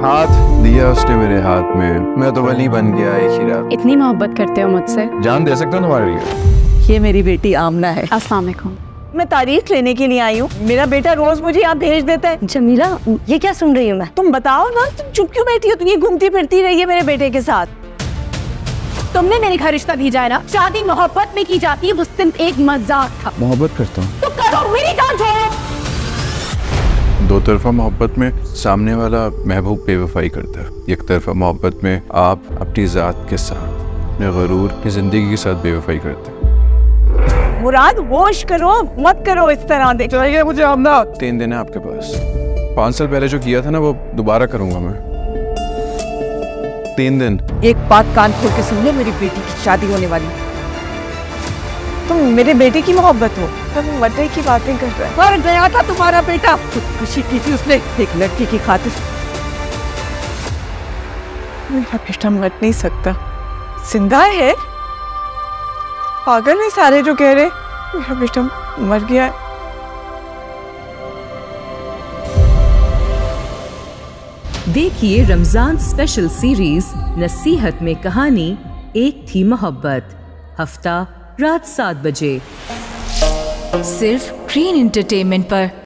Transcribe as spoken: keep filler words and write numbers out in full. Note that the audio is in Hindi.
हाथ दिया उसने मेरे हाथ में, मैं तो वली बन गया एक ही रात। इतनी मोहब्बत करते हो मुझसे, जान दे सकता हूँ तुम्हारे लिए। ये मेरी बेटी आमना है। अस्सलाम वालेकुम। मैं तारीख लेने के लिए आई हूँ, मेरा बेटा रोज मुझे यहाँ भेज देता है। जमीला, ये क्या सुन रही हूँ मैं? तुम बताओ ना, तुम चुप क्यों बैठी हो? तुम ये घूमती फिरती रही है मेरे बेटे के साथ। तुमने मेरे घर रिश्ता भेजा है ना। शादी मोहब्बत में की जाती है, वो सिर्फ एक मजाक था। मोहब्बत करता हूँ तो करो, मेरी जान छोड़ो। दो तरफा मोहब्बत में सामने वाला महबूब बेवफाई करता है, एक तरफा मोहब्बत में आप अपनी जात के साथ, अपने गरूर की जिंदगी के साथ बेवफाई करते हैं। मुराद, होश करो, मत करो इस तरह। देखिए मुझे, हम ना तीन दिन है आपके पास। पाँच साल पहले जो किया था ना, वो दोबारा करूंगा मैं। तीन दिन। एक बात कान खोल के सुन ले, मेरी बेटी की शादी होने वाली। तुम मेरे बेटे की मोहब्बत हो, तुम वतन की बातें कर रहे हो। मर गया था तुम्हारा बेटा, खुदकुशी की थी उसने एक लड़की की खातिर। मेरा बेटा मर नहीं सकता, जिंदा है। पागल है सारे जो कह रहे मेरा बेटा मर गया। देखिए रमजान स्पेशल सीरीज नसीहत में कहानी एक थी मोहब्बत, हफ्ता रात सात बजे सिर्फ ग्रीन एंटरटेनमेंट पर।